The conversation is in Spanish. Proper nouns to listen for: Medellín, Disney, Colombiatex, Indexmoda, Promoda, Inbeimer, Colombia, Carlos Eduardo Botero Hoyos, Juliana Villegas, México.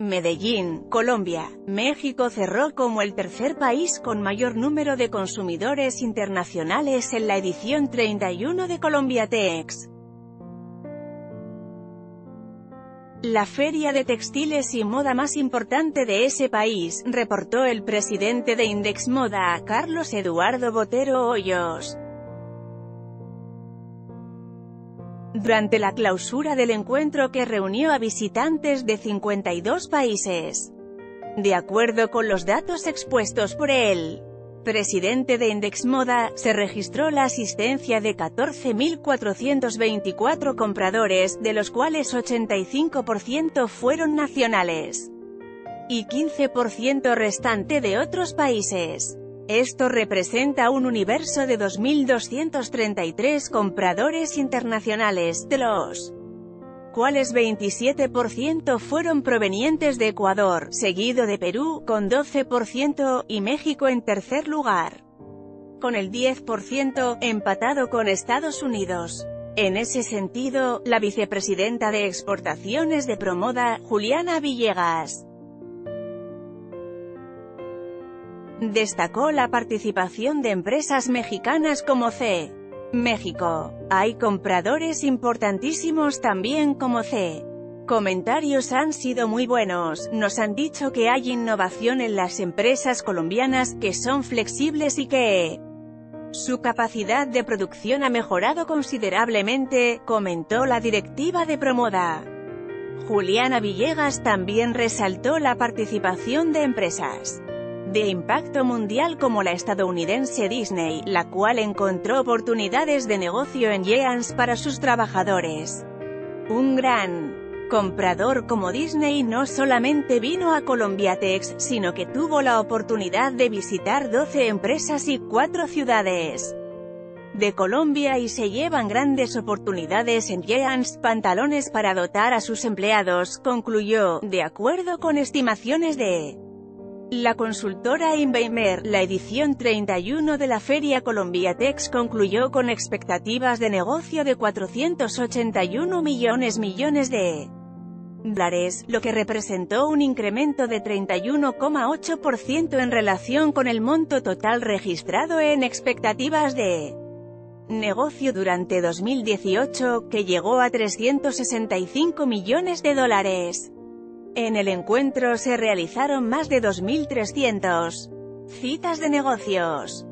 Medellín, Colombia. México cerró como el tercer país con mayor número de consumidores internacionales en la edición 31 de Colombiatex. La feria de textiles y moda más importante de ese país, reportó el presidente de Indexmoda, Carlos Eduardo Botero Hoyos. Durante la clausura del encuentro que reunió a visitantes de 52 países. De acuerdo con los datos expuestos por el presidente de Indexmoda, se registró la asistencia de 14.424 compradores, de los cuales 85% fueron nacionales y 15% restante de otros países. Esto representa un universo de 2.233 compradores internacionales, de los cuales 27% fueron provenientes de Ecuador, seguido de Perú, con 12%, y México en tercer lugar, con el 10%, empatado con Estados Unidos. En ese sentido, la vicepresidenta de Exportaciones de Promoda, Juliana Villegas, destacó la participación de empresas mexicanas como C. México. Hay compradores importantísimos también como C. Comentarios han sido muy buenos, nos han dicho que hay innovación en las empresas colombianas, que son flexibles y que su capacidad de producción ha mejorado considerablemente, comentó la directiva de Promoda. Juliana Villegas también resaltó la participación de empresas de impacto mundial como la estadounidense Disney, la cual encontró oportunidades de negocio en Yeans para sus trabajadores. Un gran comprador como Disney no solamente vino a Colombiatex, sino que tuvo la oportunidad de visitar 12 empresas y 4 ciudades de Colombia, y se llevan grandes oportunidades en Yeans, pantalones para dotar a sus empleados, concluyó. De acuerdo con estimaciones de la consultora Inbeimer, la edición 31 de la feria Colombiatex concluyó con expectativas de negocio de 481 millones de dólares, lo que representó un incremento de 31,8% en relación con el monto total registrado en expectativas de negocio durante 2018, que llegó a 365 millones de dólares. En el encuentro se realizaron más de 2.300 citas de negocios.